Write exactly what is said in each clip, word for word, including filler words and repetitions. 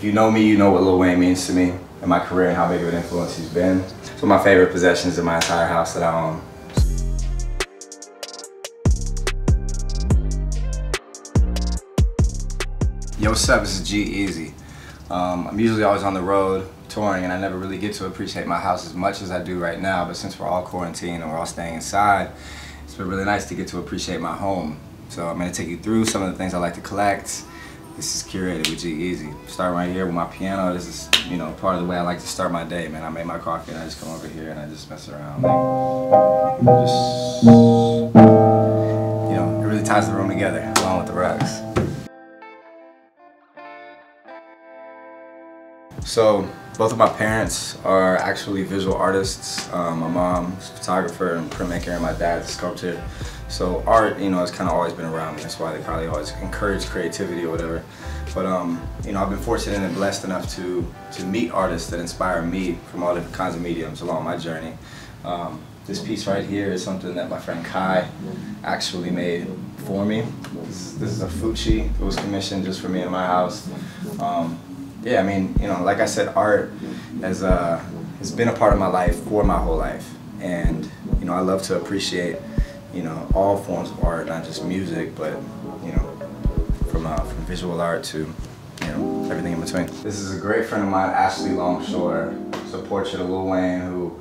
If you know me, you know what Lil Wayne means to me and my career and how big of an influence he's been. It's one of my favorite possessions in my entire house that I own. Yo, what's up? This is G-Eazy. Um, I'm usually always on the road touring and I never really get to appreciate my house as much as I do right now, but since we're all quarantined and we're all staying inside, it's been really nice to get to appreciate my home. So I'm gonna take you through some of the things I like to collect. This is curated with G-Eazy. Starting right here with my piano. This is, you know, part of the way I like to start my day, man. I make my coffee and I just come over here and I just mess around. Like, just, you know, it really ties the room together along with the rugs. So, both of my parents are actually visual artists. Um, my mom is a photographer and printmaker, and my dad is a sculptor. So art, you know, has kind of always been around me. That's why they probably always encourage creativity or whatever. But, um, you know, I've been fortunate and blessed enough to, to meet artists that inspire me from all different kinds of mediums along my journey. Um, this piece right here is something that my friend Kai actually made for me. This, this is a Fuchi. It was commissioned just for me in my house. Um, Yeah, I mean, you know, like I said, art has, uh, has been a part of my life for my whole life. And, you know, I love to appreciate, you know, all forms of art, not just music, but, you know, from, uh, from visual art to, you know, everything in between. This is a great friend of mine, Ashley Longshore. It's a portrait of Lil Wayne who,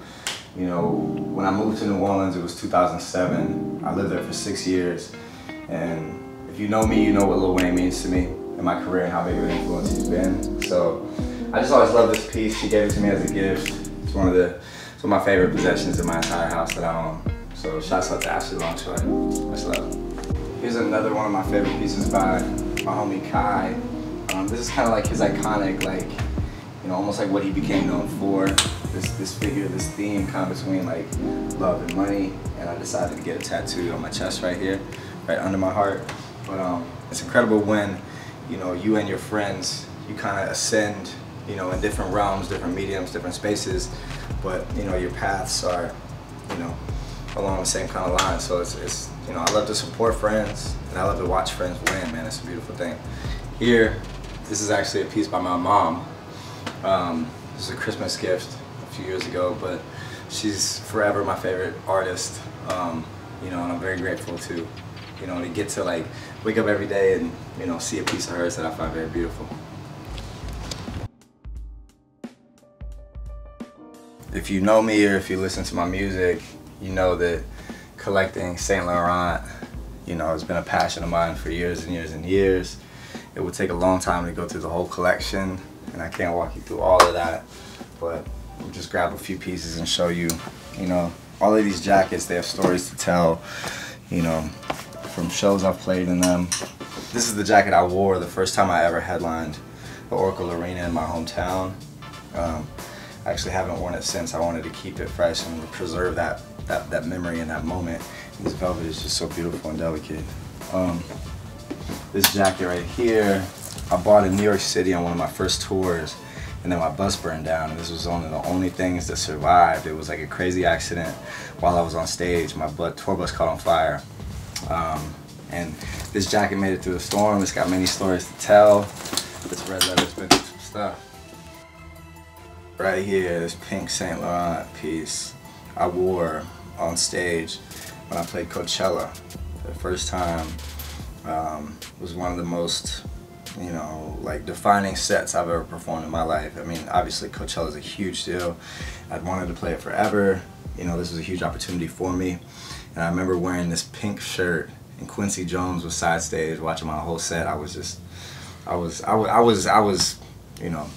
you know, when I moved to New Orleans, it was two thousand seven. I lived there for six years. And if you know me, you know what Lil Wayne means to me in my career and how big of an influence he's been. So I just always love this piece. She gave it to me as a gift. It's one of the, it's one of my favorite possessions in my entire house that I own. So shouts out to Ashley Longshore. Much love. Here's another one of my favorite pieces by my homie Kai. Um, this is kind of like his iconic, like, you know, almost like what he became known for. This this figure, this theme, kind of between like love and money. And I decided to get a tattoo on my chest right here, right under my heart. But um, it's incredible when, you know, you and your friends, you kind of ascend, you know, in different realms, different mediums, different spaces, but, you know, your paths are, you know, along the same kind of line. So it's, it's, you know, I love to support friends, and I love to watch friends win, man. It's a beautiful thing. Here, this is actually a piece by my mom. Um, this is a Christmas gift a few years ago, but she's forever my favorite artist, um, you know, and I'm very grateful to, you know, to get to like wake up every day and, you know, see a piece of hers that I find very beautiful. If you know me or if you listen to my music, you know that collecting Saint Laurent, you know, has been a passion of mine for years and years and years. It would take a long time to go through the whole collection, and I can't walk you through all of that, but we'll just grab a few pieces and show you, you know, all of these jackets, they have stories to tell, you know, from shows I've played in them. This is the jacket I wore the first time I ever headlined the Oracle Arena in my hometown. Um, I actually haven't worn it since. I wanted to keep it fresh and preserve that, that, that memory and that moment. And this velvet is just so beautiful and delicate. Um, this jacket right here, I bought in New York City on one of my first tours, and then my bus burned down, and this was one of the only things that survived. It was like a crazy accident while I was on stage. My tour bus caught on fire. Um, and this jacket made it through the storm. It's got many stories to tell. This red leather's been through some stuff. Right here, this pink Saint Laurent piece I wore on stage when I played Coachella for the first time. Um, it was one of the most, you know, like defining sets I've ever performed in my life. I mean, obviously Coachella's a huge deal. I'd wanted to play it forever. You know, this was a huge opportunity for me. And I remember wearing this pink shirt, and Quincy Jones was side stage watching my whole set. I was just, I was, I was, I was, I was, you know,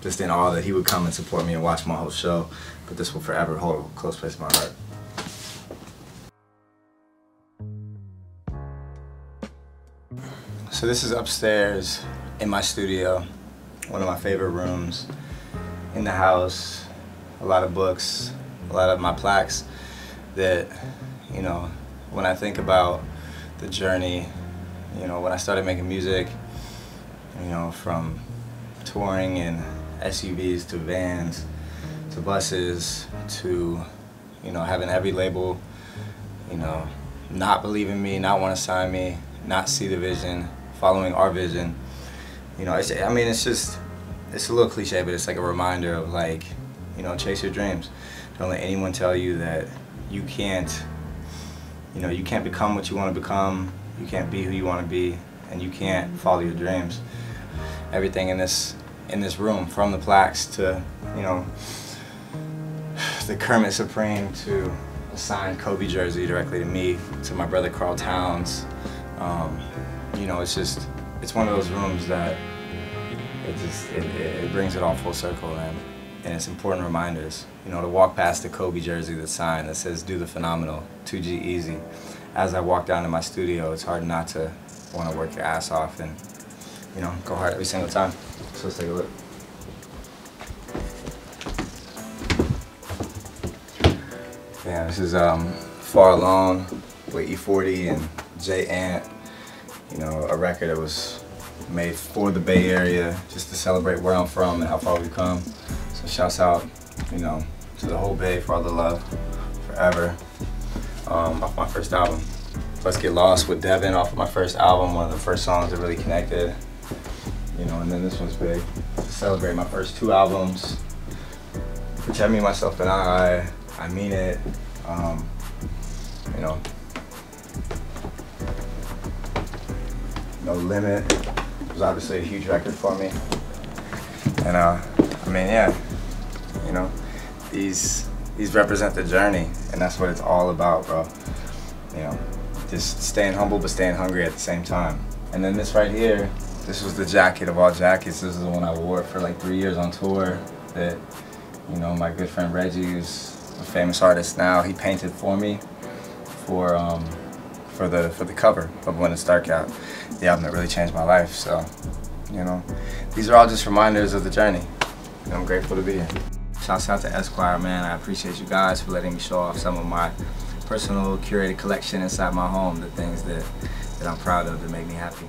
just in awe that he would come and support me and watch my whole show. But this will forever hold a close place in my heart. So this is upstairs in my studio, one of my favorite rooms in the house. A lot of books, a lot of my plaques that, you know, when I think about the journey, you know, when I started making music, you know, from touring in S U Vs to vans to buses to, you know, having every label, you know, not believe in me, not want to sign me, not see the vision, following our vision, you know, it's, I mean, it's just, it's a little cliche, but it's like a reminder of like, you know, chase your dreams. Don't let anyone tell you that you can't, you know, you can't become what you want to become, you can't be who you want to be, and you can't follow your dreams. Everything in this in this room, from the plaques to, you know, the Kermit Supreme to a signed Kobe jersey directly to me, to my brother Carl Towns. Um, you know, it's just, it's one of those rooms that it just, it, it brings it all full circle, and, and it's important reminders. You know, to walk past the Kobe jersey that's signed that says, "Do the Phenomenal, to G-Eazy." As I walk down to my studio, it's hard not to want to work your ass off and, you know, go hard every single time. So let's take a look. Yeah, this is um, Far Alone with E forty and Jay Ant. You know, a record that was made for the Bay Area just to celebrate where I'm from and how far we've come. So shouts out, you know, to the whole Bay for all the love, forever, um, off my first album. Let's Get Lost with Devin off of my first album, one of the first songs that really connected. You know, and then this one's big. To celebrate my first two albums, Protect Me, Myself, and I, I Mean It, um, you know, No Limit was obviously a huge record for me. And uh, I mean, yeah, you know, these, these represent the journey, and that's what it's all about, bro. You know, just staying humble but staying hungry at the same time. And then this right here, this was the jacket of all jackets. This is the one I wore for like three years on tour that, you know, my good friend Reggie, who's a famous artist now, he painted for me for um, for the for the cover of When It's Dark Out, the album that really changed my life. So, you know, these are all just reminders of the journey, and I'm grateful to be here. Shouts out to Esquire, man. I appreciate you guys for letting me show off some of my personal curated collection inside my home, the things that, that I'm proud of that make me happy.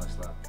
Much love.